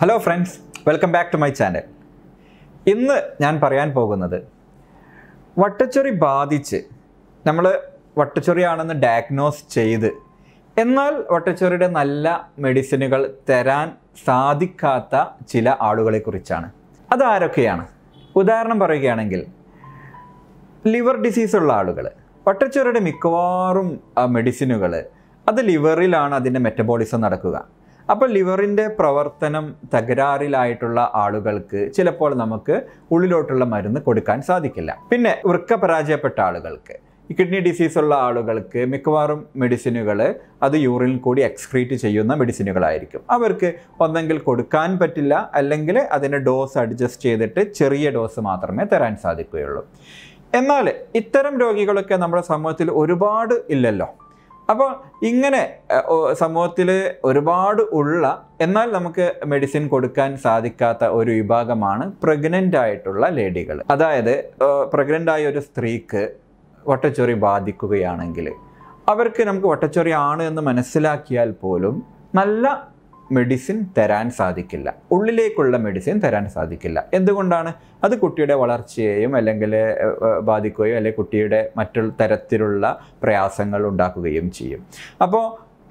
Hello friends, welcome back to my channel. ഇന്ന് ഞാൻ പറയാൻ പോകുന്നത് വട്ടച്ചൊറി ബാധിച്ച് നമ്മൾ വട്ടച്ചൊറിയാണെന്ന് ഡയഗ്നോസ് ചെയ്ത് എന്നാൽ വട്ടച്ചൊറിയുടെ നല്ല മെഡിസിനുകൾ തരാൻ സാധിക്കാത്ത ചില ആളുകളെ കുറിച്ചാണ്. അതാരൊക്കെയാണ്? ഉദാഹരണം പറയുകയാണെങ്കിൽ ലിവർ ഡിസീസ് ഉള്ള ആളുകൾ വട്ടച്ചൊറിയുടെ മിക്കവാറും മെഡിസിനുകൾ അത് ലിവറിലാണ് അതിൻ്റെ മെറ്റബോളിസം നടക്കുക. അപ്പോൾ ലിവറിൻ്റെ പ്രവർത്തനം തകരാറിലായിട്ടുള്ള ആളുകൾക്ക് ചിലപ്പോൾ നമുക്ക് ഉള്ളിലോട്ടുള്ള മരുന്ന് കൊടുക്കാൻ സാധിക്കില്ല. പിന്നെ വൃക്ക പരാജയപ്പെട്ട ആളുകൾക്ക്, കിഡ്നി ഡിസീസുള്ള ആളുകൾക്ക് മിക്കവാറും മെഡിസിനുകൾ അത് യൂറിനിൽ കൂടി എക്സ്ക്രീറ്റ് ചെയ്യുന്ന മെഡിസിനുകളായിരിക്കും. അവർക്ക് ഒന്നെങ്കിൽ കൊടുക്കാൻ പറ്റില്ല, അല്ലെങ്കിൽ അതിൻ്റെ ഡോസ് അഡ്ജസ്റ്റ് ചെയ്തിട്ട് ചെറിയ ഡോസ് മാത്രമേ തരാൻ സാധിക്കുകയുള്ളൂ. എന്നാൽ ഇത്തരം രോഗികളൊക്കെ നമ്മുടെ സമൂഹത്തിൽ ഒരുപാട് ഇല്ലല്ലോ. അപ്പോൾ ഇങ്ങനെ സമൂഹത്തിൽ ഒരുപാട് ഉള്ള എന്നാൽ നമുക്ക് മെഡിസിൻ കൊടുക്കാൻ സാധിക്കാത്ത ഒരു വിഭാഗമാണ് പ്രഗ്നൻ്റ് ആയിട്ടുള്ള ലേഡികൾ. അതായത് പ്രഗ്നൻ്റ് ആയ ഒരു സ്ത്രീക്ക് വട്ടച്ചൊറി ബാധിക്കുകയാണെങ്കിൽ അവർക്ക് നമുക്ക് വട്ടച്ചൊറി ആണ് എന്ന് മനസ്സിലാക്കിയാൽ പോലും നല്ല മെഡിസിൻ തരാൻ സാധിക്കില്ല, ഉള്ളിലേക്കുള്ള മെഡിസിൻ തരാൻ സാധിക്കില്ല. എന്തുകൊണ്ടാണ്? അത് കുട്ടിയുടെ വളർച്ചയെയും അല്ലെങ്കിൽ ബാധിക്കുകയും അല്ലെങ്കിൽ കുട്ടിയുടെ മറ്റുള്ള തരത്തിലുള്ള പ്രയാസങ്ങൾ ഉണ്ടാക്കുകയും ചെയ്യും. അപ്പോൾ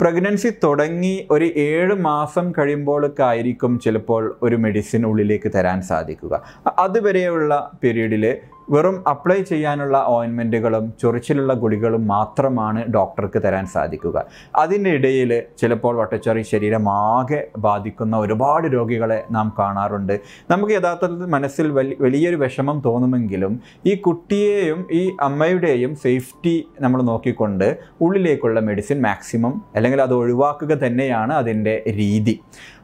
പ്രഗ്നൻസി തുടങ്ങി ഒരു 7 മാസം കഴിയുമ്പോഴൊക്കെയായിരിക്കും ചിലപ്പോൾ ഒരു മെഡിസിൻ ഉള്ളിലേക്ക് തരാൻ സാധിക്കുക. അതുവരെയുള്ള പീരീഡിൽ വെറും അപ്ലൈ ചെയ്യാനുള്ള ഓയിൻമെൻറ്റുകളും ചൊറിച്ചിലുള്ള ഗുളികളും മാത്രമാണ് ഡോക്ടർക്ക് തരാൻ സാധിക്കുക. അതിൻ്റെ ഇടയിൽ ചിലപ്പോൾ വട്ടച്ചൊറി ശരീരമാകെ ബാധിക്കുന്ന ഒരുപാട് രോഗികളെ നാം കാണാറുണ്ട്. നമുക്ക് യഥാർത്ഥത്തിൽ മനസ്സിൽ വലിയൊരു വിഷമം തോന്നുമെങ്കിലും ഈ കുട്ടിയെയും ഈ അമ്മയുടെയും സേഫ്റ്റി നമ്മൾ നോക്കിക്കൊണ്ട് ഉള്ളിലേക്കുള്ള മെഡിസിൻ മാക്സിമം അല്ലെങ്കിൽ അത് ഒഴിവാക്കുക തന്നെയാണ് അതിൻ്റെ രീതി.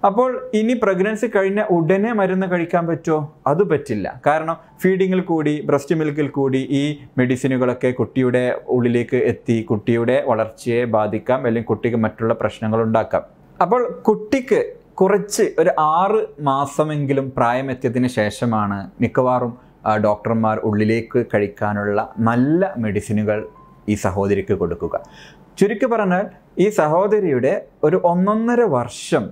അപ്പോൾ ഇനി പ്രഗ്നൻസി കഴിഞ്ഞ ഉടനെ മരുന്ന് കഴിക്കാൻ പറ്റുമോ? അത് പറ്റില്ല. കാരണം ഫീഡിങ്ങിൽ കൂടി, ബ്രസ്റ്റ് മിൽക്കിൽ കൂടി ഈ മെഡിസിനുകളൊക്കെ കുട്ടിയുടെ ഉള്ളിലേക്ക് എത്തി കുട്ടിയുടെ വളർച്ചയെ ബാധിക്കാം, അല്ലെങ്കിൽ കുട്ടിക്ക് മറ്റുള്ള പ്രശ്നങ്ങൾ ഉണ്ടാക്കാം. അപ്പോൾ കുട്ടിക്ക് കുറച്ച് ഒരു 6 മാസമെങ്കിലും പ്രായമെത്തിയതിന് ശേഷമാണ് മിക്കവാറും ഡോക്ടർമാർ ഉള്ളിലേക്ക് കഴിക്കാനുള്ള നല്ല മെഡിസിനുകൾ ഈ സഹോദരിക്ക് കൊടുക്കുക. ചുരുക്കി പറഞ്ഞാൽ ഈ സഹോദരിയുടെ ഒരു 1.5 വർഷം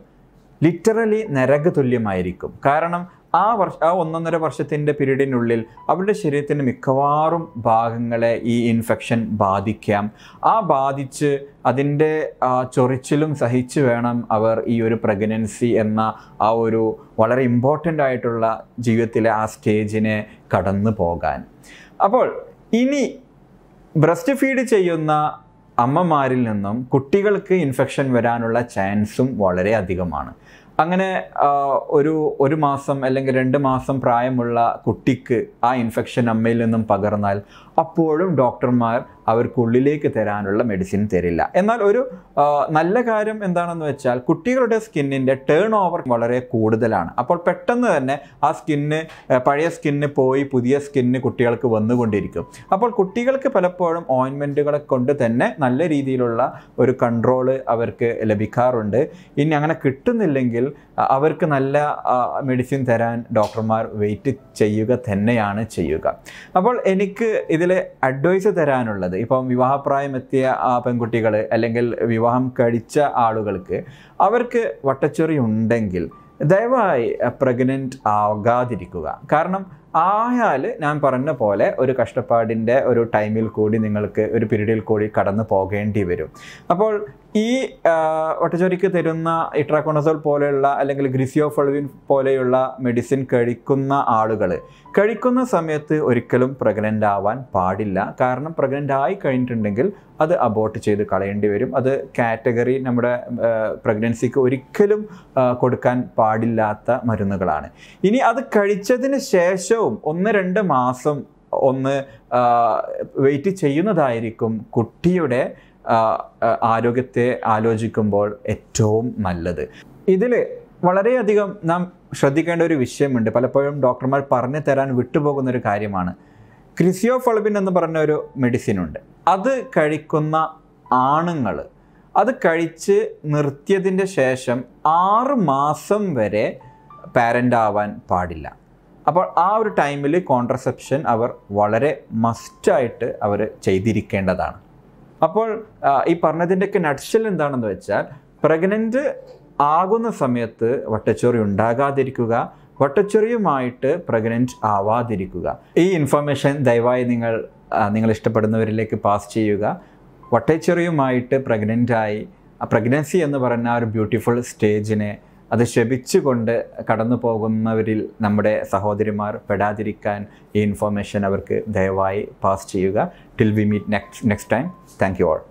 ലിറ്ററലി നരക തുല്യമായിരിക്കും. കാരണം ആ 1.5 വർഷത്തിൻ്റെ പീരീഡിനുള്ളിൽ അവരുടെ ശരീരത്തിൻ്റെ മിക്കവാറും ഭാഗങ്ങളെ ഈ ഇൻഫെക്ഷൻ ബാധിക്കാം. ആ ബാധിച്ച് അതിൻ്റെ ചൊറിച്ചിലും സഹിച്ച് വേണം അവർ ഈ ഒരു പ്രഗ്നൻസി എന്ന ആ ഒരു വളരെ ഇമ്പോർട്ടൻ്റ് ആയിട്ടുള്ള ജീവിതത്തിലെ ആ സ്റ്റേജിനെ കടന്നു പോകാൻ. അപ്പോൾ ഇനി ബ്രസ്റ്റ് ഫീഡ് ചെയ്യുന്ന അമ്മമാരിൽ നിന്നും കുട്ടികൾക്ക് ഇൻഫെക്ഷൻ വരാനുള്ള ചാൻസും വളരെ അധികമാണ്. അങ്ങനെ ഒരു മാസം അല്ലെങ്കിൽ 2 മാസം പ്രായമുള്ള കുട്ടിക്ക് ആ ഇൻഫെക്ഷൻ അമ്മയിൽ നിന്നും പകർന്നാൽ അപ്പോഴും ഡോക്ടർമാർ അവർക്കുള്ളിലേക്ക് തരാനുള്ള മെഡിസിൻ തരില്ല. എന്നാൽ ഒരു നല്ല കാര്യം എന്താണെന്ന് വെച്ചാൽ കുട്ടികളുടെ സ്കിന്നിൻ്റെ ടേൺ ഓവർ വളരെ കൂടുതലാണ്. അപ്പോൾ പെട്ടെന്ന് തന്നെ ആ സ്കിന്ന് പഴയ സ്കിന്ന് പോയി പുതിയ സ്കിന്ന് കുട്ടികൾക്ക് വന്നുകൊണ്ടിരിക്കും. അപ്പോൾ കുട്ടികൾക്ക് പലപ്പോഴും ഓയിൻമെൻറ്റുകളെ കൊണ്ട് തന്നെ നല്ല രീതിയിലുള്ള ഒരു കൺട്രോള് അവർക്ക് ലഭിക്കാറുണ്ട്. ഇനി അങ്ങനെ കിട്ടുന്നില്ലെങ്കിൽ അവർക്ക് നല്ല മെഡിസിൻ തരാൻ ഡോക്ടർമാർ വെയിറ്റ് ചെയ്യുക തന്നെയാണ് ചെയ്യുക. അപ്പോൾ എനിക്ക് ഇതിൽ അഡ്വൈസ് തരാനുള്ളത്, ഇപ്പം വിവാഹപ്രായമെത്തിയ പെൺകുട്ടികൾ അല്ലെങ്കിൽ വിവാഹം കഴിച്ച ആളുകൾക്ക് അവർക്ക് വട്ടച്ചൊറി ഉണ്ടെങ്കിൽ ദയവായി പ്രഗ്നൻ്റ് ആകാതിരിക്കുക. കാരണം ആയാൽ ഞാൻ പറഞ്ഞ പോലെ ഒരു കഷ്ടപ്പാടിൻ്റെ ഒരു ടൈമിൽ കൂടി നിങ്ങൾക്ക് ഒരു പീരീഡിൽ കൂടി കടന്നു പോകേണ്ടി വരും. അപ്പോൾ ഈ വട്ടച്ചൊറിക്ക് തരുന്ന ഇട്രാക്കോണസോൾ പോലെയുള്ള അല്ലെങ്കിൽ ഗ്രിസിയോഫൾവിൻ പോലെയുള്ള മെഡിസിൻ കഴിക്കുന്ന സമയത്ത് ഒരിക്കലും പ്രഗ്നൻ്റ് ആവാൻ പാടില്ല. കാരണം പ്രഗ്നൻ്റ് ആയി കഴിഞ്ഞിട്ടുണ്ടെങ്കിൽ അത് അബോർട്ട് ചെയ്ത് കളയേണ്ടി വരും. അത് കാറ്റഗറി നമ്മുടെ പ്രഗ്നൻസിക്ക് ഒരിക്കലും കൊടുക്കാൻ പാടില്ലാത്ത മരുന്നുകളാണ്. ഇനി അത് കഴിച്ചതിന് ശേഷം 1-2 മാസം ഒന്ന് വെയിറ്റ് ചെയ്യുന്നതായിരിക്കും കുട്ടിയുടെ ആരോഗ്യത്തെ ആലോചിക്കുമ്പോൾ ഏറ്റവും നല്ലത്. ഇതിൽ വളരെയധികം നാം ശ്രദ്ധിക്കേണ്ട ഒരു വിഷയമുണ്ട്. പലപ്പോഴും ഡോക്ടർമാർ പറഞ്ഞു തരാൻ വിട്ടുപോകുന്നൊരു കാര്യമാണ്. ക്രിസിയോഫൾബിൻ എന്ന് പറഞ്ഞൊരു മെഡിസിനുണ്ട്. അത് കഴിക്കുന്ന ആണുങ്ങൾ അത് കഴിച്ച് നിർത്തിയതിൻ്റെ ശേഷം 6 മാസം വരെ പാരൻ്റ് ആവാൻ പാടില്ല. അപ്പോൾ ആ ഒരു ടൈമിൽ കോൺട്രസെപ്ഷൻ അവർ വളരെ മസ്റ്റായിട്ട് അവർ ചെയ്തിരിക്കേണ്ടതാണ്. അപ്പോൾ ഈ പറഞ്ഞതിൻ്റെയൊക്കെ നട്ട്ഷെൽ എന്താണെന്ന് വെച്ചാൽ പ്രഗ്നൻ്റ് ആകുന്ന സമയത്ത് വട്ടച്ചോറി ഉണ്ടാകാതിരിക്കുക, വട്ടച്ചൊറിയുമായിട്ട് പ്രഗ്നൻ്റ് ആവാതിരിക്കുക. ഈ ഇൻഫർമേഷൻ ദയവായി നിങ്ങൾ ഇഷ്ടപ്പെടുന്നവരിലേക്ക് പാസ് ചെയ്യുക. വട്ടച്ചൊറിയുമായിട്ട് പ്രഗ്നൻ്റായി പ്രഗ്നൻസി എന്ന് പറയുന്ന ഒരു ബ്യൂട്ടിഫുൾ സ്റ്റേജിനെ അത് ക്ഷമിച്ചുകൊണ്ട് കടന്നു പോകുന്നവരിൽ നമ്മുടെ സഹോദരിമാർ പെടാതിരിക്കാൻ ഈ ഇൻഫർമേഷൻ അവർക്ക് ദയവായി പാസ് ചെയ്യുക. Till we meet next time. Thank you all.